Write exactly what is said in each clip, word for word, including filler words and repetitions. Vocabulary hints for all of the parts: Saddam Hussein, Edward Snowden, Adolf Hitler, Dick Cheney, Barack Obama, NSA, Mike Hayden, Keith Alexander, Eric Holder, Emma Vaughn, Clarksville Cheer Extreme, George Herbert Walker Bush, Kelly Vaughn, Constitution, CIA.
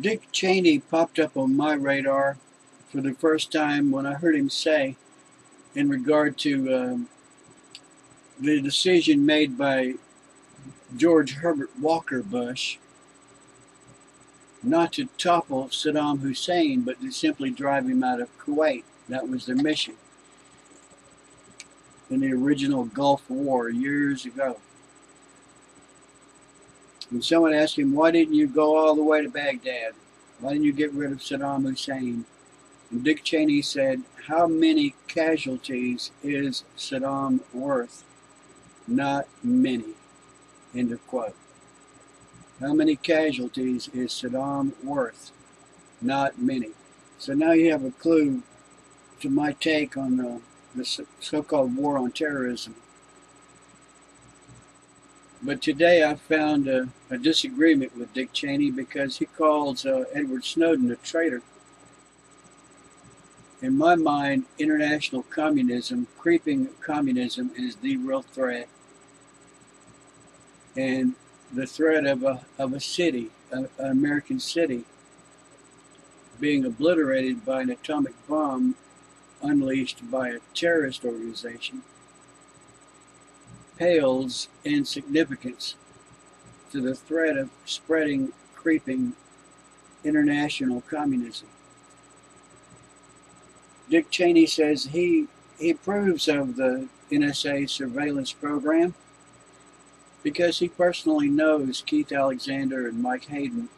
Dick Cheney popped up on my radar for the first time when I heard him say, in regard to um, the decision made by George Herbert Walker Bush not to topple Saddam Hussein, but to simply drive him out of Kuwait. That was their mission in the original Gulf War years ago. And someone asked him, why didn't you go all the way to Baghdad? Why didn't you get rid of Saddam Hussein? And Dick Cheney said, how many casualties is Saddam worth? Not many. End of quote. How many casualties is Saddam worth? Not many. So now you have a clue to my take on the, the so-called war on terrorism. But today I found a, a disagreement with Dick Cheney, because he calls uh, Edward Snowden a traitor. In my mind, international communism, creeping communism, is the real threat. And the threat of a, of a city, an American city, being obliterated by an atomic bomb unleashed by a terrorist organization pales in significance to the threat of spreading, creeping international communism. Dick Cheney says he, he approves of the N S A surveillance program because he personally knows Keith Alexander and Mike Hayden.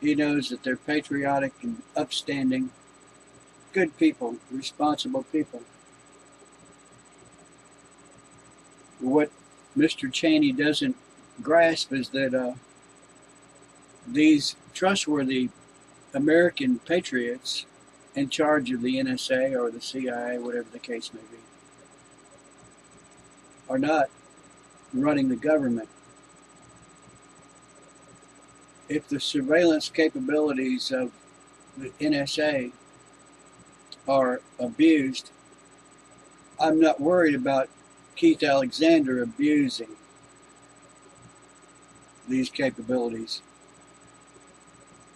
He knows that they're patriotic and upstanding, good people, responsible people. What Mister Cheney doesn't grasp is that uh, these trustworthy American patriots in charge of the N S A or the C I A, whatever the case may be, are not running the government. If the surveillance capabilities of the N S A are abused, I'm not worried about Keith Alexander abusing these capabilities.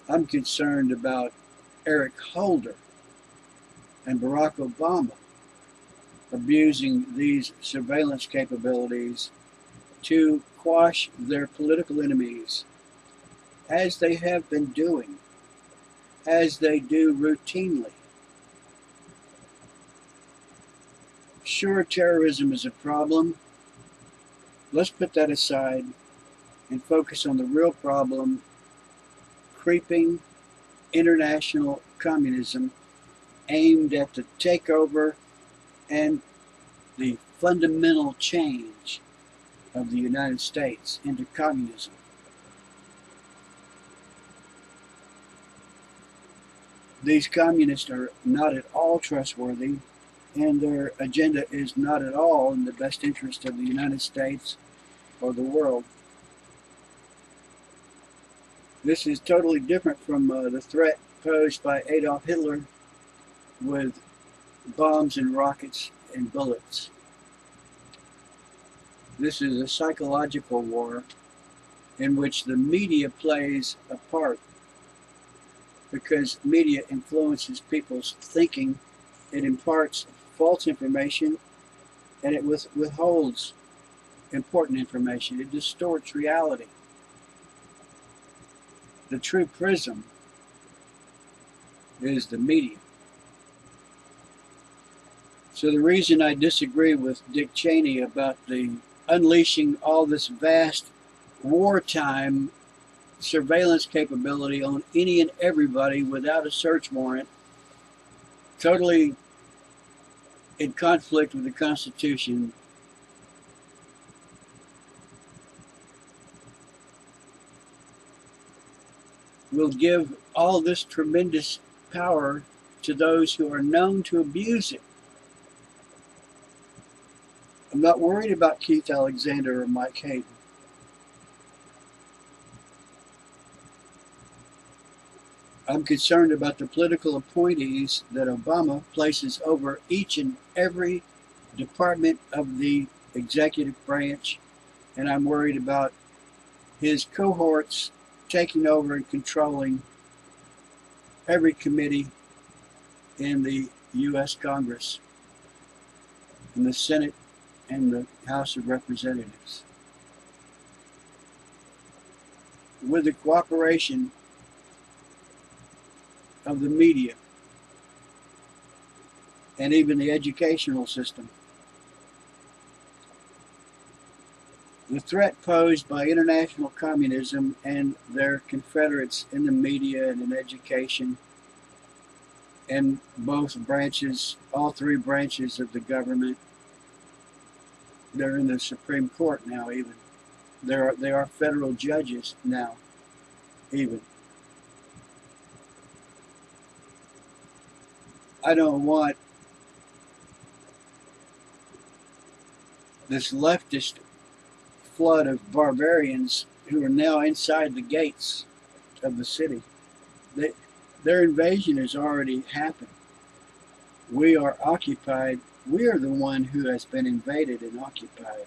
I'm concerned about Eric Holder and Barack Obama abusing these surveillance capabilities to quash their political enemies, as they have been doing, as they do routinely. Sure, terrorism is a problem. Let's put that aside and focus on the real problem: creeping international communism aimed at the takeover and the fundamental change of the United States into communism. These communists are not at all trustworthy, and their agenda is not at all in the best interest of the United States or the world. This is totally different from uh, the threat posed by Adolf Hitler with bombs and rockets and bullets. This is a psychological war in which the media plays a part, because media influences people's thinking. It imparts false information, and it withholds important information. It distorts reality. The true prism is the media. So the reason I disagree with Dick Cheney about the unleashing all this vast wartime surveillance capability on any and everybody without a search warrant, totally in conflict with the Constitution, will give all this tremendous power to those who are known to abuse it. I'm not worried about Keith Alexander or Mike Hayden. I'm concerned about the political appointees that Obama places over each and every department of the executive branch, and I'm worried about his cohorts taking over and controlling every committee in the U S Congress, in the Senate, and the House of Representatives. With the cooperation of the media and even the educational system. The threat posed by international communism and their confederates in the media and in education and both branches, all three branches of the government, they're in the Supreme Court now even. There are, they are federal judges now even. I don't want this leftist flood of barbarians who are now inside the gates of the city. They, their invasion has already happened. We are occupied. We are the one who has been invaded and occupied.